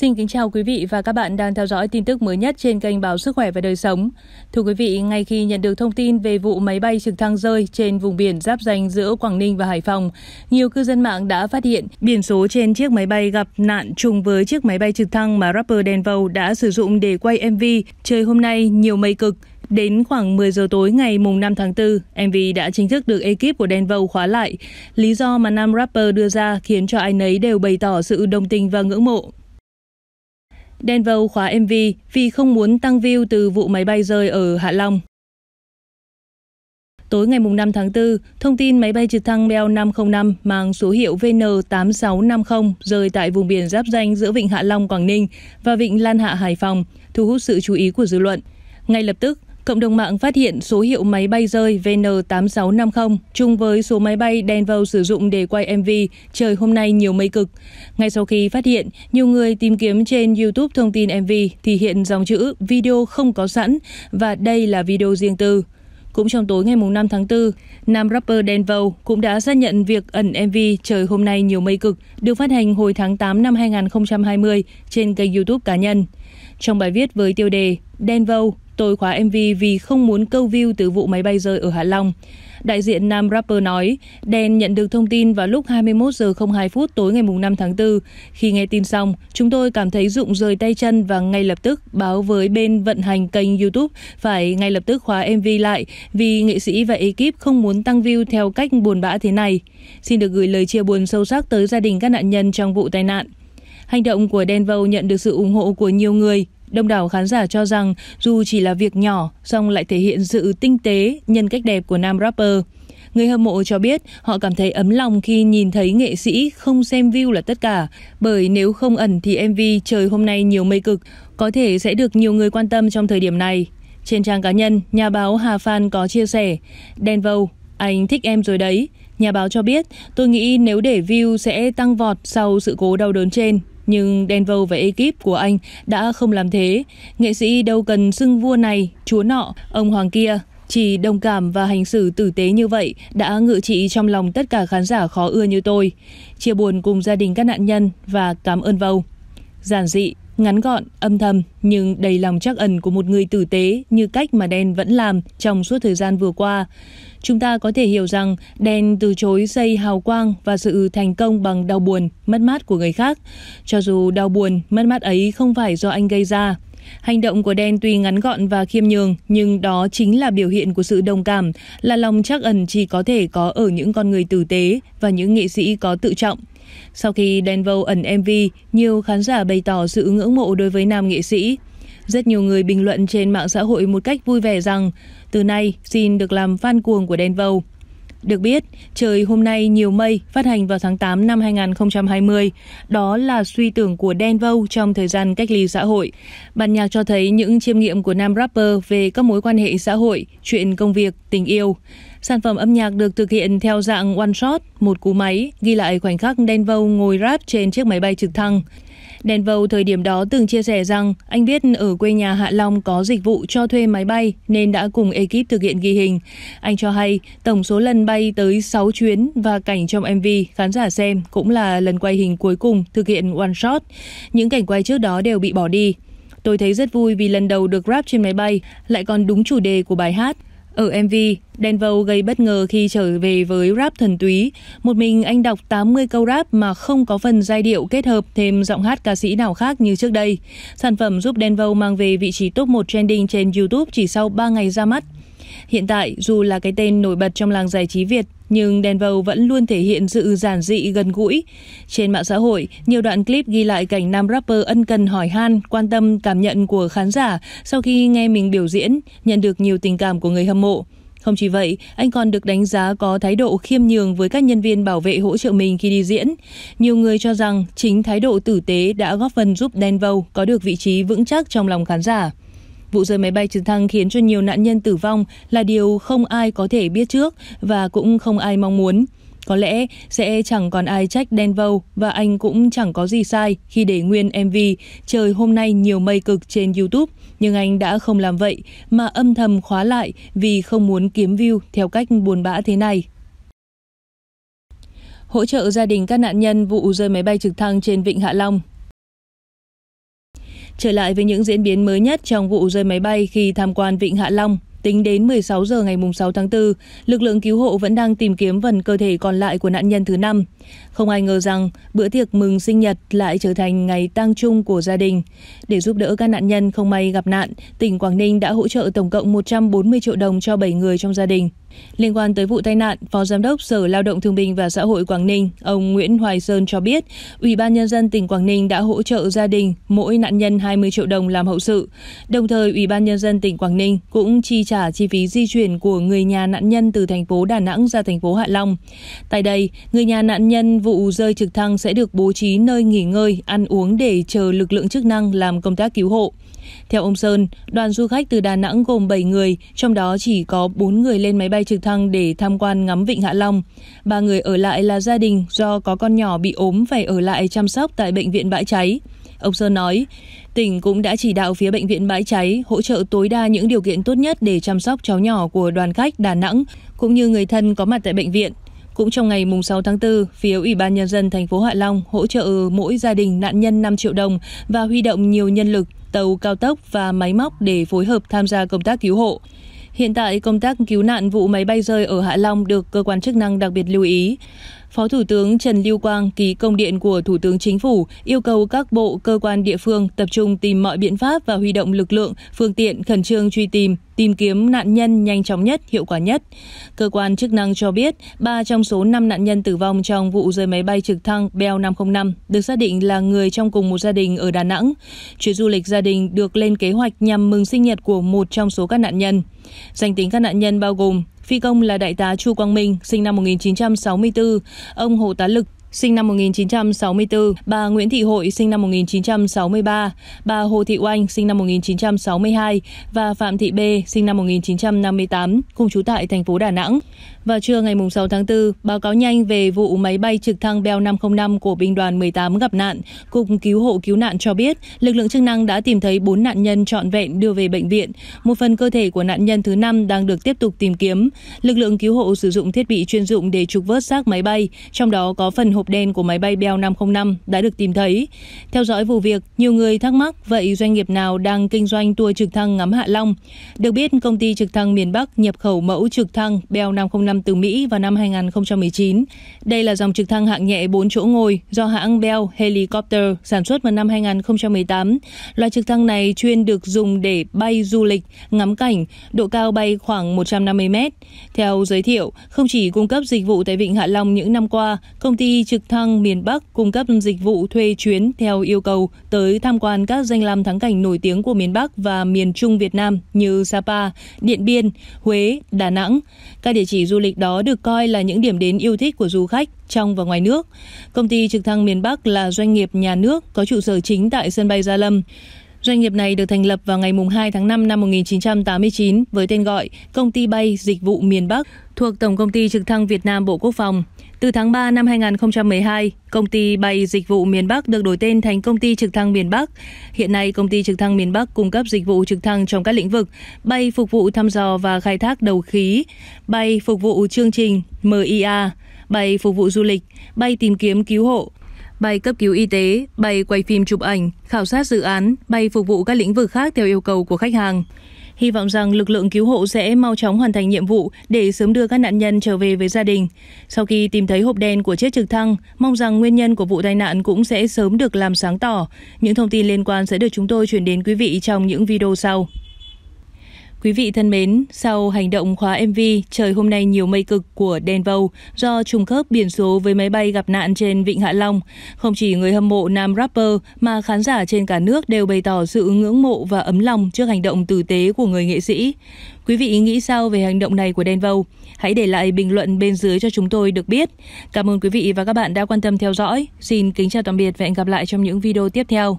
Xin kính chào quý vị và các bạn đang theo dõi tin tức mới nhất trên kênh Báo Sức Khỏe và Đời Sống. Thưa quý vị, ngay khi nhận được thông tin về vụ máy bay trực thăng rơi trên vùng biển giáp ranh giữa Quảng Ninh và Hải Phòng, nhiều cư dân mạng đã phát hiện biển số trên chiếc máy bay gặp nạn trùng với chiếc máy bay trực thăng mà rapper Đen Vâu đã sử dụng để quay MV Trời hôm nay nhiều mây cực. Đến khoảng 10 giờ tối ngày mùng 5 tháng 4, MV đã chính thức được ekip của Đen Vâu khóa lại. Lý do mà nam rapper đưa ra khiến cho ai nấy đều bày tỏ sự đồng tình và ngưỡng mộ. Đen Vâu khóa MV vì không muốn tăng view từ vụ máy bay rơi ở Hạ Long. Tối ngày 5 tháng 4, thông tin máy bay trực thăng Bell 505 mang số hiệu VN8650 rơi tại vùng biển giáp ranh giữa vịnh Hạ Long, Quảng Ninh và vịnh Lan Hạ, Hải Phòng, thu hút sự chú ý của dư luận. Ngay lập tức, cộng đồng mạng phát hiện số hiệu máy bay rơi VN8650 chung với số máy bay Đen Vâu sử dụng để quay MV Trời hôm nay nhiều mây cực. Ngay sau khi phát hiện, nhiều người tìm kiếm trên YouTube thông tin MV thì hiện dòng chữ video không có sẵn và đây là video riêng tư. Cũng trong tối ngày 5 tháng 4, nam rapper Đen Vâu cũng đã xác nhận việc ẩn MV Trời hôm nay nhiều mây cực được phát hành hồi tháng 8 năm 2020 trên kênh YouTube cá nhân. Trong bài viết với tiêu đề Đen Vâu, tôi khóa MV vì không muốn câu view từ vụ máy bay rơi ở Hạ Long, đại diện nam rapper nói Đen nhận được thông tin vào lúc 21:02 tối ngày 5 tháng 4. Khi nghe tin xong, chúng tôi cảm thấy rụng rời tay chân và ngay lập tức báo với bên vận hành kênh YouTube phải ngay lập tức khóa MV lại vì nghệ sĩ và ekip không muốn tăng view theo cách buồn bã thế này. Xin được gửi lời chia buồn sâu sắc tới gia đình các nạn nhân trong vụ tai nạn. Hành động của Đen Vâu nhận được sự ủng hộ của nhiều người. Đông đảo khán giả cho rằng dù chỉ là việc nhỏ, song lại thể hiện sự tinh tế, nhân cách đẹp của nam rapper. Người hâm mộ cho biết họ cảm thấy ấm lòng khi nhìn thấy nghệ sĩ không xem view là tất cả, bởi nếu không ẩn thì MV Trời hôm nay nhiều mây cực có thể sẽ được nhiều người quan tâm trong thời điểm này. Trên trang cá nhân, nhà báo Hà Phan có chia sẻ, Đen Vâu, anh thích em rồi đấy. Nhà báo cho biết, tôi nghĩ nếu để view sẽ tăng vọt sau sự cố đau đớn trên. Nhưng Đen Vâu và ekip của anh đã không làm thế. Nghệ sĩ đâu cần xưng vua này, chúa nọ, ông hoàng kia. Chỉ đồng cảm và hành xử tử tế như vậy đã ngự trị trong lòng tất cả khán giả khó ưa như tôi. Chia buồn cùng gia đình các nạn nhân và cảm ơn Vâu. Giản dị, ngắn gọn, âm thầm nhưng đầy lòng trắc ẩn của một người tử tế như cách mà Đen vẫn làm trong suốt thời gian vừa qua. Chúng ta có thể hiểu rằng Đen từ chối xây hào quang và sự thành công bằng đau buồn, mất mát của người khác. Cho dù đau buồn, mất mát ấy không phải do anh gây ra. Hành động của Đen tuy ngắn gọn và khiêm nhường, nhưng đó chính là biểu hiện của sự đồng cảm, là lòng trắc ẩn chỉ có thể có ở những con người tử tế và những nghệ sĩ có tự trọng. Sau khi Đen Vâu ẩn MV, nhiều khán giả bày tỏ sự ngưỡng mộ đối với nam nghệ sĩ. Rất nhiều người bình luận trên mạng xã hội một cách vui vẻ rằng từ nay xin được làm fan cuồng của Đen Vâu. Được biết, Trời hôm nay nhiều mây phát hành vào tháng 8 năm 2020. Đó là suy tưởng của Đen Vâu trong thời gian cách ly xã hội. Bản nhạc cho thấy những chiêm nghiệm của nam rapper về các mối quan hệ xã hội, chuyện công việc, tình yêu. Sản phẩm âm nhạc được thực hiện theo dạng one shot, một cú máy, ghi lại khoảnh khắc Đen Vâu ngồi rap trên chiếc máy bay trực thăng. Đen Vâu thời điểm đó từng chia sẻ rằng anh biết ở quê nhà Hạ Long có dịch vụ cho thuê máy bay nên đã cùng ekip thực hiện ghi hình. Anh cho hay tổng số lần bay tới 6 chuyến và cảnh trong MV khán giả xem cũng là lần quay hình cuối cùng thực hiện one shot. Những cảnh quay trước đó đều bị bỏ đi. Tôi thấy rất vui vì lần đầu được rap trên máy bay lại còn đúng chủ đề của bài hát. Ở MV, Đen Vâu gây bất ngờ khi trở về với rap thần túy. Một mình anh đọc 80 câu rap mà không có phần giai điệu kết hợp thêm giọng hát ca sĩ nào khác như trước đây. Sản phẩm giúp Đen Vâu mang về vị trí top 1 trending trên YouTube chỉ sau 3 ngày ra mắt. Hiện tại, dù là cái tên nổi bật trong làng giải trí Việt, nhưng Đen Vâu vẫn luôn thể hiện sự giản dị gần gũi. Trên mạng xã hội, nhiều đoạn clip ghi lại cảnh nam rapper ân cần hỏi han, quan tâm cảm nhận của khán giả sau khi nghe mình biểu diễn, nhận được nhiều tình cảm của người hâm mộ. Không chỉ vậy, anh còn được đánh giá có thái độ khiêm nhường với các nhân viên bảo vệ hỗ trợ mình khi đi diễn. Nhiều người cho rằng chính thái độ tử tế đã góp phần giúp Đen Vâu có được vị trí vững chắc trong lòng khán giả. Vụ rơi máy bay trực thăng khiến cho nhiều nạn nhân tử vong là điều không ai có thể biết trước và cũng không ai mong muốn. Có lẽ sẽ chẳng còn ai trách Đen Vâu và anh cũng chẳng có gì sai khi để nguyên MV Trời hôm nay nhiều mây cực trên YouTube. Nhưng anh đã không làm vậy mà âm thầm khóa lại vì không muốn kiếm view theo cách buồn bã thế này. Hỗ trợ gia đình các nạn nhân vụ rơi máy bay trực thăng trên vịnh Hạ Long. Trở lại với những diễn biến mới nhất trong vụ rơi máy bay khi tham quan Vịnh Hạ Long, tính đến 16 giờ ngày 6 tháng 4, lực lượng cứu hộ vẫn đang tìm kiếm phần cơ thể còn lại của nạn nhân thứ 5. Không ai ngờ rằng bữa tiệc mừng sinh nhật lại trở thành ngày tang chung của gia đình. Để giúp đỡ các nạn nhân không may gặp nạn, tỉnh Quảng Ninh đã hỗ trợ tổng cộng 140 triệu đồng cho 7 người trong gia đình. Liên quan tới vụ tai nạn, Phó Giám đốc Sở Lao động Thương binh và Xã hội Quảng Ninh, ông Nguyễn Hoài Sơn cho biết, Ủy ban Nhân dân tỉnh Quảng Ninh đã hỗ trợ gia đình mỗi nạn nhân 20 triệu đồng làm hậu sự. Đồng thời, Ủy ban Nhân dân tỉnh Quảng Ninh cũng chi trả chi phí di chuyển của người nhà nạn nhân từ thành phố Đà Nẵng ra thành phố Hạ Long. Tại đây, người nhà nạn nhân vụ rơi trực thăng sẽ được bố trí nơi nghỉ ngơi, ăn uống để chờ lực lượng chức năng làm công tác cứu hộ. Theo ông Sơn, đoàn du khách từ Đà Nẵng gồm 7 người, trong đó chỉ có 4 người lên máy bay trực thăng để tham quan ngắm Vịnh Hạ Long. 3 người ở lại là gia đình do có con nhỏ bị ốm phải ở lại chăm sóc tại bệnh viện Bãi Cháy. Ông Sơn nói, tỉnh cũng đã chỉ đạo phía bệnh viện Bãi Cháy hỗ trợ tối đa những điều kiện tốt nhất để chăm sóc cháu nhỏ của đoàn khách Đà Nẵng cũng như người thân có mặt tại bệnh viện. Cũng trong ngày 6 tháng 4, phía Ủy ban Nhân dân thành phố Hạ Long hỗ trợ mỗi gia đình nạn nhân 5 triệu đồng và huy động nhiều nhân lực, tàu cao tốc và máy móc để phối hợp tham gia công tác cứu hộ. Hiện tại, công tác cứu nạn vụ máy bay rơi ở Hạ Long được cơ quan chức năng đặc biệt lưu ý. Phó Thủ tướng Trần Lưu Quang ký công điện của Thủ tướng Chính phủ yêu cầu các bộ, cơ quan địa phương tập trung tìm mọi biện pháp và huy động lực lượng, phương tiện khẩn trương truy tìm, tìm kiếm nạn nhân nhanh chóng nhất, hiệu quả nhất. Cơ quan chức năng cho biết, 3 trong số 5 nạn nhân tử vong trong vụ rơi máy bay trực thăng Bell 505 được xác định là người trong cùng một gia đình ở Đà Nẵng. Chuyến du lịch gia đình được lên kế hoạch nhằm mừng sinh nhật của một trong số các nạn nhân. Danh tính các nạn nhân bao gồm phi công là đại tá Chu Quang Minh, sinh năm 1964, ông Hồ Tá Lực, sinh năm 1964, bà Nguyễn Thị Hội, sinh năm 1963, bà Hồ Thị Oanh, sinh năm 1962 và Phạm Thị B, sinh năm 1958, cùng trú tại thành phố Đà Nẵng. Vào trưa ngày 6 tháng 4, báo cáo nhanh về vụ máy bay trực thăng Bell 505 của binh đoàn 18 gặp nạn, Cục Cứu hộ Cứu nạn cho biết lực lượng chức năng đã tìm thấy 4 nạn nhân trọn vẹn đưa về bệnh viện. Một phần cơ thể của nạn nhân thứ 5 đang được tiếp tục tìm kiếm. Lực lượng cứu hộ sử dụng thiết bị chuyên dụng để trục vớt xác máy bay, trong đó có phần hộp đen của máy bay Bell 505 đã được tìm thấy. Theo dõi vụ việc, nhiều người thắc mắc vậy doanh nghiệp nào đang kinh doanh tour trực thăng ngắm Hạ Long? Được biết, công ty Trực thăng miền Bắc nhập khẩu mẫu trực thăng Bell 505 từ Mỹ vào năm 2019. Đây là dòng trực thăng hạng nhẹ 4 chỗ ngồi do hãng Bell Helicopter sản xuất vào năm 2018. Loại trực thăng này chuyên được dùng để bay du lịch, ngắm cảnh, độ cao bay khoảng 150 mét. Theo giới thiệu, không chỉ cung cấp dịch vụ tại Vịnh Hạ Long những năm qua, công ty Trực thăng miền Bắc cung cấp dịch vụ thuê chuyến theo yêu cầu tới tham quan các danh lam thắng cảnh nổi tiếng của miền Bắc và miền Trung Việt Nam như Sapa, Điện Biên, Huế, Đà Nẵng. Các địa chỉ du lịch đó được coi là những điểm đến yêu thích của du khách trong và ngoài nước. Công ty Trực thăng miền Bắc là doanh nghiệp nhà nước có trụ sở chính tại sân bay Gia Lâm. Doanh nghiệp này được thành lập vào ngày 2 tháng 5 năm 1989 với tên gọi Công ty Bay Dịch vụ Miền Bắc thuộc Tổng Công ty Trực thăng Việt Nam Bộ Quốc phòng. Từ tháng 3 năm 2012, Công ty Bay Dịch vụ Miền Bắc được đổi tên thành Công ty Trực thăng Miền Bắc. Hiện nay, Công ty Trực thăng Miền Bắc cung cấp dịch vụ trực thăng trong các lĩnh vực bay phục vụ thăm dò và khai thác dầu khí, bay phục vụ chương trình MIA, bay phục vụ du lịch, bay tìm kiếm cứu hộ, bay cấp cứu y tế, bay quay phim chụp ảnh, khảo sát dự án, bay phục vụ các lĩnh vực khác theo yêu cầu của khách hàng. Hy vọng rằng lực lượng cứu hộ sẽ mau chóng hoàn thành nhiệm vụ để sớm đưa các nạn nhân trở về với gia đình. Sau khi tìm thấy hộp đen của chiếc trực thăng, mong rằng nguyên nhân của vụ tai nạn cũng sẽ sớm được làm sáng tỏ. Những thông tin liên quan sẽ được chúng tôi chuyển đến quý vị trong những video sau. Quý vị thân mến, sau hành động khóa MV Trời hôm nay nhiều mây cực của Đen Vâu do trùng khớp biển số với máy bay gặp nạn trên Vịnh Hạ Long, không chỉ người hâm mộ nam rapper mà khán giả trên cả nước đều bày tỏ sự ngưỡng mộ và ấm lòng trước hành động tử tế của người nghệ sĩ. Quý vị nghĩ sao về hành động này của Đen Vâu? Hãy để lại bình luận bên dưới cho chúng tôi được biết. Cảm ơn quý vị và các bạn đã quan tâm theo dõi. Xin kính chào tạm biệt và hẹn gặp lại trong những video tiếp theo.